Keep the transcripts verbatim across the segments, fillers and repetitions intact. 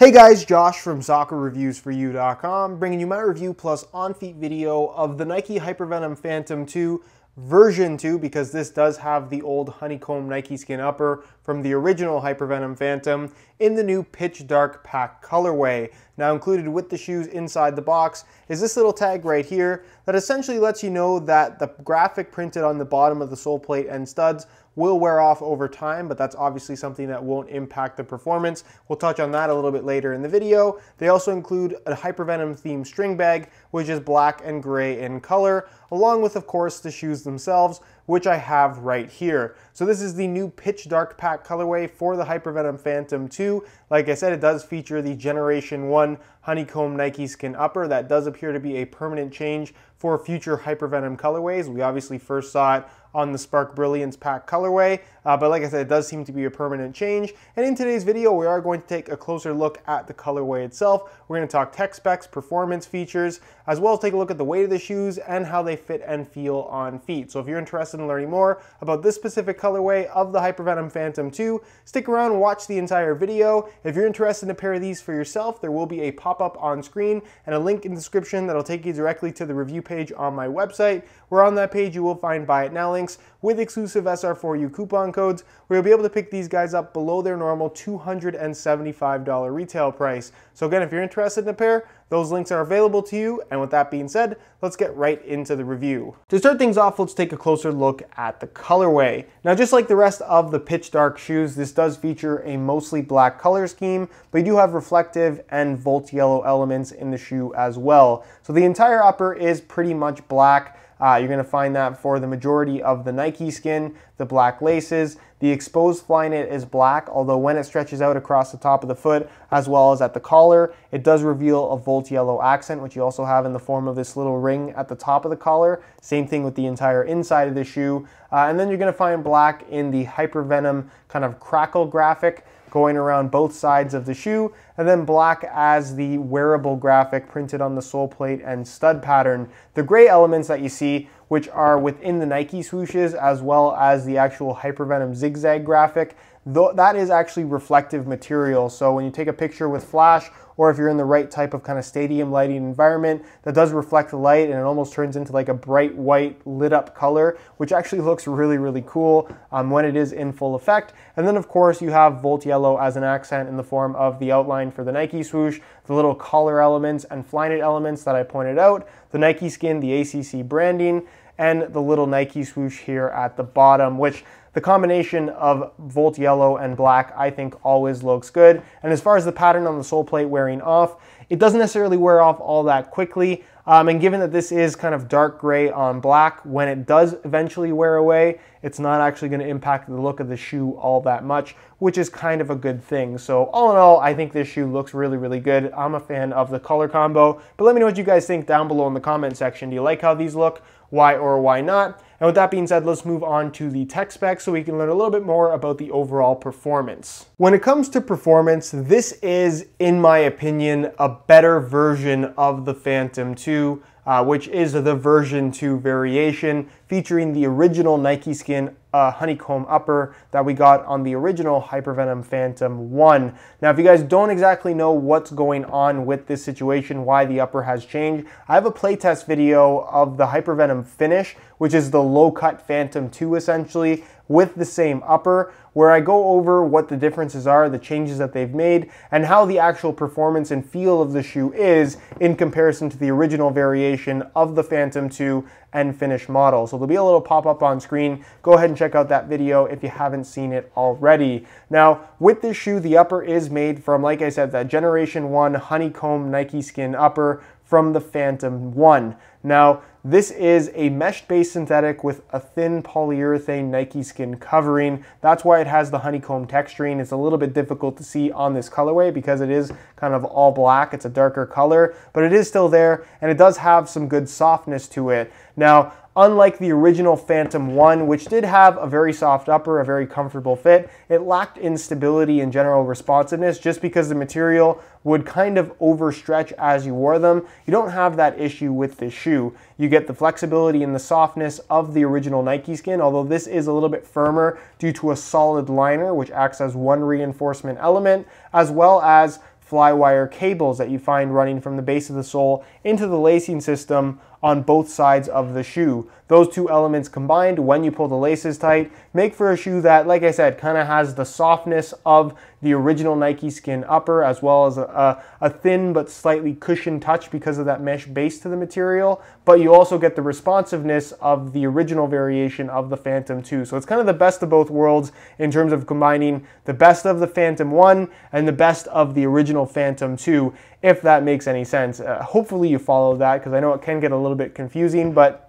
Hey guys, Josh from soccer reviews for you dot com bringing you my review plus on-feet video of the Nike Hypervenom Phantom two version two, because this does have the old honeycomb Nike skin upper from the original Hypervenom Phantom in the new Pitch Dark Pack colorway. Now included with the shoes inside the box is this little tag right here that essentially lets you know that the graphic printed on the bottom of the sole plate and studs will wear off over time, but that's obviously something that won't impact the performance. We'll touch on that a little bit later in the video. They also include a Hypervenom themed string bag, which is black and gray in color, along with, of course, the shoes themselves, which I have right here. So this is the new Pitch Dark Pack colorway for the Hypervenom Phantom two. Like I said, it does feature the Generation one honeycomb Nike skin upper. That does appear to be a permanent change for future Hypervenom colorways. We obviously first saw it on the Spark Brilliance pack colorway, uh, but like I said, it does seem to be a permanent change. And in today's video, we are going to take a closer look at the colorway itself. We're going to talk tech specs, performance features, as well as take a look at the weight of the shoes and how they fit and feel on feet. So if you're interested in learning more about this specific colorway of the Hypervenom Phantom two, stick around, watch the entire video. If you're interested in a pair of these for yourself, there will be a pop-up on screen and a link in the description that'll take you directly to the review page on my website, where on that page you will find buy it now links with exclusive S R four U coupon codes, where you'll be able to pick these guys up below their normal two hundred seventy-five dollar retail price. So again, if you're interested in a pair, those links are available to you. And with that being said, let's get right into the review. To start things off, let's take a closer look at the colorway. Now, just like the rest of the Pitch Dark shoes, this does feature a mostly black color scheme, but you do have reflective and volt yellow elements in the shoe as well. So the entire upper is pretty much black. Uh, you're going to find that for the majority of the Nike skin, the black laces, the exposed Flyknit is black, although when it stretches out across the top of the foot, as well as at the collar, it does reveal a volt yellow accent, which you also have in the form of this little ring at the top of the collar. Same thing with the entire inside of the shoe. Uh, and then you're going to find black in the Hypervenom kind of crackle graphic going around both sides of the shoe, and then black as the wearable graphic printed on the sole plate and stud pattern. The gray elements that you see, which are within the Nike swooshes as well as the actual Hypervenom zigzag graphic, though that is actually reflective material. So when you take a picture with flash, or if you're in the right type of kind of stadium lighting environment, that does reflect the light and it almost turns into like a bright white lit up color, which actually looks really, really cool um, when it is in full effect. And then of course you have volt yellow as an accent in the form of the outline for the Nike swoosh, the little collar elements and Flyknit elements that I pointed out, the Nike skin, the A C C branding, and the little Nike swoosh here at the bottom, which the combination of volt yellow and black, I think, always looks good. And as far as the pattern on the sole plate wearing off, it doesn't necessarily wear off all that quickly. Um, and given that this is kind of dark gray on black, when it does eventually wear away, it's not actually going to impact the look of the shoe all that much, which is kind of a good thing. So all in all, I think this shoe looks really, really good. I'm a fan of the color combo, but let me know what you guys think down below in the comment section. Do you like how these look? Why or why not? And with that being said, let's move on to the tech specs so we can learn a little bit more about the overall performance. When it comes to performance, this is, in my opinion, a better version of the Phantom two, uh, which is the version two variation featuring the original Nike skin uh, honeycomb upper that we got on the original Hypervenom Phantom one. Now, if you guys don't exactly know what's going on with this situation, why the upper has changed, I have a playtest video of the Hypervenom Finish, which is the low-cut Phantom two essentially, with the same upper, where I go over what the differences are, the changes that they've made, and how the actual performance and feel of the shoe is in comparison to the original variation of the Phantom two and Finish model. So there'll be a little pop-up on screen. Go ahead and check out that video if you haven't seen it already. Now, with this shoe, the upper is made from, like I said, that Generation one honeycomb Nike skin upper from the Phantom one. Now, this is a mesh-based synthetic with a thin polyurethane Nike skin covering. That's why it has the honeycomb texturing. It's a little bit difficult to see on this colorway because it is kind of all black. It's a darker color, but it is still there, and it does have some good softness to it. Now, unlike the original Phantom one, which did have a very soft upper, a very comfortable fit, it lacked in stability and general responsiveness just because the material would kind of overstretch as you wore them. You don't have that issue with this shoe. You get the flexibility and the softness of the original Nike skin, although this is a little bit firmer due to a solid liner, which acts as one reinforcement element, as well as Flywire cables that you find running from the base of the sole into the lacing system on both sides of the shoe. Those two elements combined, when you pull the laces tight, make for a shoe that, like I said, kind of has the softness of the original Nike skin upper, as well as a, a, a thin but slightly cushioned touch because of that mesh base to the material, but you also get the responsiveness of the original variation of the Phantom two. So it's kind of the best of both worlds in terms of combining the best of the Phantom one and the best of the original Phantom two, if that makes any sense. Uh, hopefully you follow that, because I know it can get a little bit confusing, but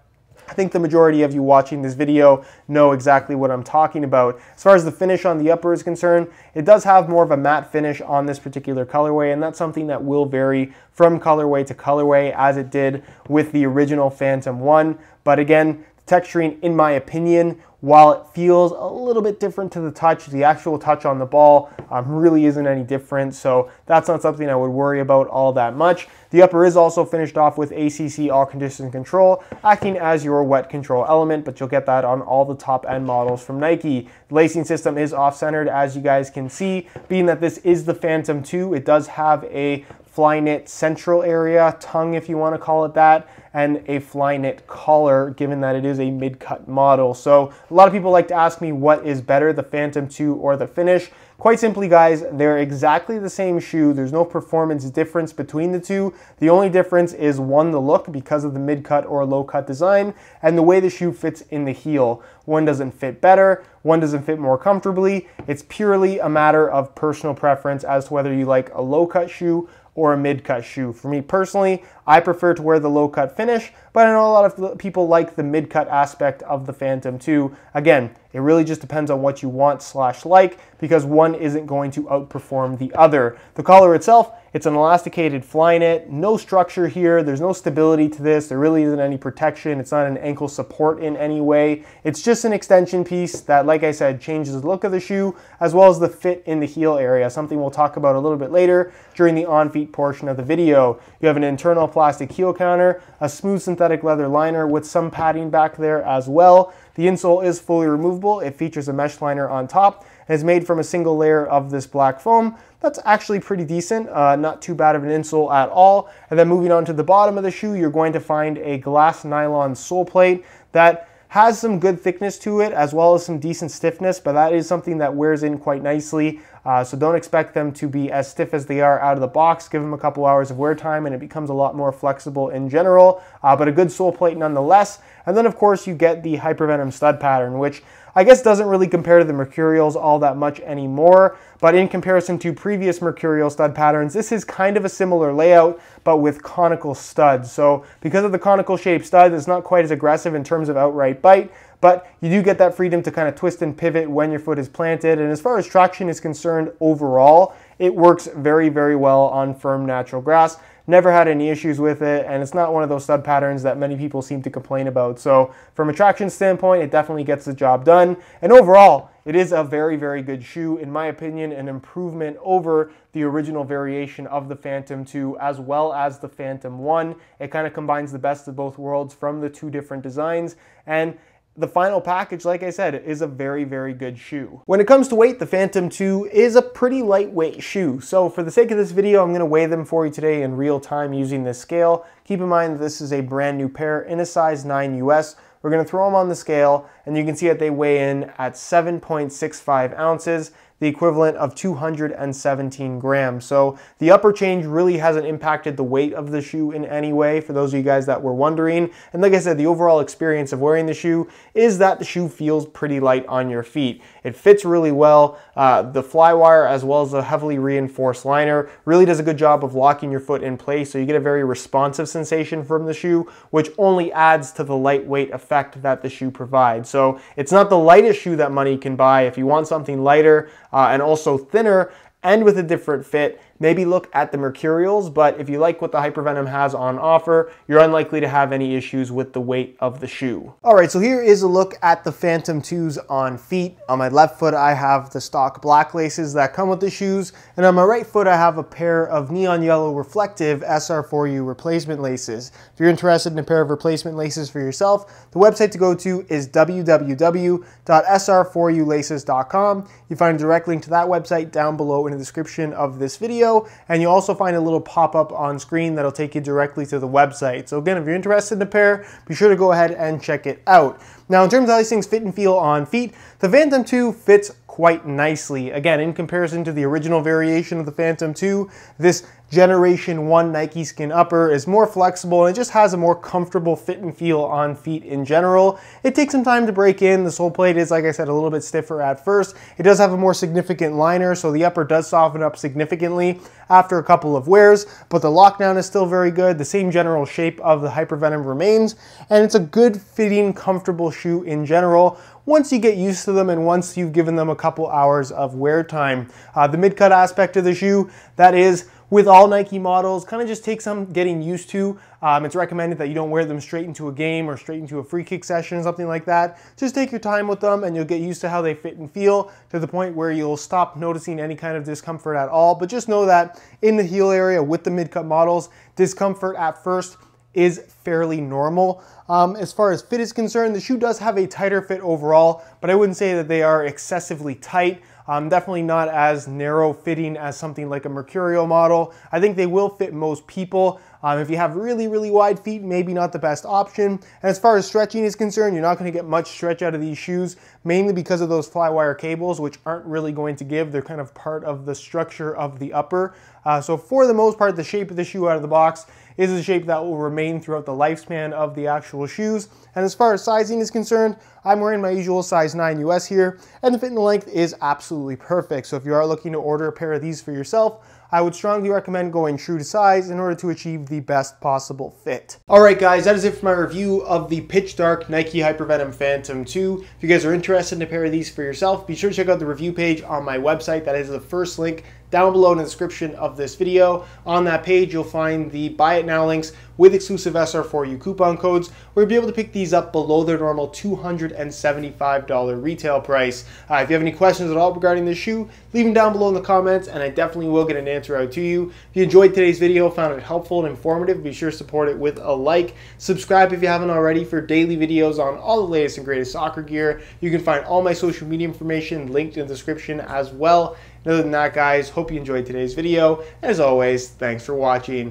I think the majority of you watching this video know exactly what I'm talking about. As far as the finish on the upper is concerned, it does have more of a matte finish on this particular colorway, and that's something that will vary from colorway to colorway as it did with the original Phantom one. But again, the texturing, in my opinion, while it feels a little bit different to the touch, the actual touch on the ball um, really isn't any different, so that's not something I would worry about all that much. The upper is also finished off with A C C All Condition Control, acting as your wet control element, but you'll get that on all the top-end models from Nike. The lacing system is off-centered, as you guys can see. Being that this is the Phantom two, it does have a Flyknit central area, tongue if you want to call it that, and a Flyknit collar, given that it is a mid-cut model. So a lot of people like to ask me what is better, the Phantom two or the Finish. Quite simply, guys, they're exactly the same shoe. There's no performance difference between the two. The only difference is, one, the look, because of the mid-cut or low-cut design, and the way the shoe fits in the heel. One doesn't fit better, one doesn't fit more comfortably. It's purely a matter of personal preference as to whether you like a low-cut shoe or a mid-cut shoe. For me personally, I prefer to wear the low-cut Finish, but I know a lot of people like the mid-cut aspect of the Phantom two. Again, it really just depends on what you want slash like, because one isn't going to outperform the other. The collar itself, it's an elasticated Flyknit, no structure here, there's no stability to this, there really isn't any protection, it's not an ankle support in any way. It's just an extension piece that, like I said, changes the look of the shoe, as well as the fit in the heel area, something we'll talk about a little bit later during the on-feet portion of the video. You have an internal plastic heel counter, a smooth synthetic leather liner with some padding back there as well. The insole is fully removable, it features a mesh liner on top, and is made from a single layer of this black foam. That's actually pretty decent, uh, not too bad of an insole at all. And then moving on to the bottom of the shoe, you're going to find a glass nylon sole plate that has some good thickness to it, as well as some decent stiffness, but that is something that wears in quite nicely. Uh, so don't expect them to be as stiff as they are out of the box. Give them a couple hours of wear time and it becomes a lot more flexible in general, uh, but a good sole plate nonetheless. And then of course you get the Hypervenom stud pattern, which I guess doesn't really compare to the Mercurials all that much anymore, but in comparison to previous Mercurial stud patterns, this is kind of a similar layout, but with conical studs. So because of the conical shaped studs, it's not quite as aggressive in terms of outright bite, but you do get that freedom to kind of twist and pivot when your foot is planted. And as far as traction is concerned, overall, it works very, very well on firm natural grass. Never had any issues with it, and it's not one of those stud patterns that many people seem to complain about. So from a traction standpoint, it definitely gets the job done. And overall, it is a very, very good shoe. In my opinion, an improvement over the original variation of the Phantom two as well as the Phantom one. It kind of combines the best of both worlds from the two different designs. And the final package, like I said, is a very, very good shoe. When it comes to weight, the Phantom two is a pretty lightweight shoe. So for the sake of this video, I'm gonna weigh them for you today in real time using this scale. Keep in mind that this is a brand new pair in a size nine U S. We're gonna throw them on the scale and you can see that they weigh in at seven point six five ounces, the equivalent of two hundred seventeen grams. So the upper change really hasn't impacted the weight of the shoe in any way, for those of you guys that were wondering. And like I said, the overall experience of wearing the shoe is that the shoe feels pretty light on your feet. It fits really well. Uh, the Flywire, as well as the heavily reinforced liner, really does a good job of locking your foot in place, so you get a very responsive sensation from the shoe, which only adds to the lightweight effect that the shoe provides. So it's not the lightest shoe that money can buy. If you want something lighter, Uh, and also thinner and with a different fit, maybe look at the Mercurials, but if you like what the Hypervenom has on offer, you're unlikely to have any issues with the weight of the shoe. All right, so here is a look at the Phantom twos on feet. On my left foot, I have the stock black laces that come with the shoes, and on my right foot, I have a pair of neon yellow reflective S R four U replacement laces. If you're interested in a pair of replacement laces for yourself, the website to go to is w w w dot s r four u laces dot com. You find a direct link to that website down below in the description of this video. window, and you'll also find a little pop-up on screen that'll take you directly to the website. So again, if you're interested in a pair, be sure to go ahead and check it out. Now, in terms of how these things fit and feel on feet, the Phantom two fits quite nicely. Again, in comparison to the original variation of the Phantom two, this Generation one Nike Skin Upper is more flexible and it just has a more comfortable fit and feel on feet in general. It takes some time to break in. The sole plate is, like I said, a little bit stiffer at first. It does have a more significant liner, so the upper does soften up significantly after a couple of wears, but the lockdown is still very good. The same general shape of the Hypervenom remains, and it's a good fitting, comfortable shoe in general once you get used to them and once you've given them a couple hours of wear time. Uh, the mid-cut aspect of the shoe, that is, with all Nike models, kind of just takes some getting used to. Um, it's recommended that you don't wear them straight into a game or straight into a free kick session or something like that. Just take your time with them and you'll get used to how they fit and feel to the point where you'll stop noticing any kind of discomfort at all. But just know that in the heel area with the mid-cut models, discomfort at first is fairly normal. Um, as far as fit is concerned, the shoe does have a tighter fit overall, but I wouldn't say that they are excessively tight. Um, definitely not as narrow fitting as something like a Mercurial model. I think they will fit most people. Um, if you have really, really wide feet, maybe not the best option. And as far as stretching is concerned, you're not going to get much stretch out of these shoes, mainly because of those Flywire cables, which aren't really going to give. They're kind of part of the structure of the upper. Uh, so for the most part, the shape of the shoe out of the box is a shape that will remain throughout the lifespan of the actual shoes. And as far as sizing is concerned, I'm wearing my usual size nine U S here, and the fit and length is absolutely perfect. So if you are looking to order a pair of these for yourself, I would strongly recommend going true to size in order to achieve the best possible fit. All right, guys, that is it for my review of the Pitch Dark Nike Hypervenom Phantom two. If you guys are interested in a pair of these for yourself, be sure to check out the review page on my website. That is the first link down below in the description of this video. On that page, you'll find the buy it now links with exclusive S R four U coupon codes, where you'll be able to pick these up below their normal two hundred seventy-five dollar retail price. Uh, if you have any questions at all regarding this shoe, leave them down below in the comments and I definitely will get an answer out to you. If you enjoyed today's video, found it helpful and informative, be sure to support it with a like. Subscribe if you haven't already for daily videos on all the latest and greatest soccer gear. You can find all my social media information linked in the description as well. And other than that, guys, hope you enjoyed today's video. As always, thanks for watching.